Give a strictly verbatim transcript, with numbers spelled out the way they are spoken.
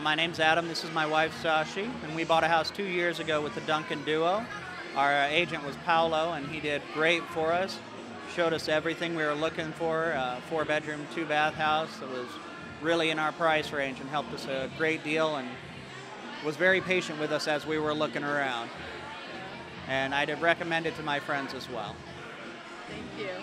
My name's Adam, this is my wife Sashi, and we bought a house two years ago with the Duncan Duo. Our agent was Paolo, and he did great for us, showed us everything we were looking for, a four bedroom, two bath house that was really in our price range and helped us a great deal and was very patient with us as we were looking around. And I'd have recommended it to my friends as well. Thank you.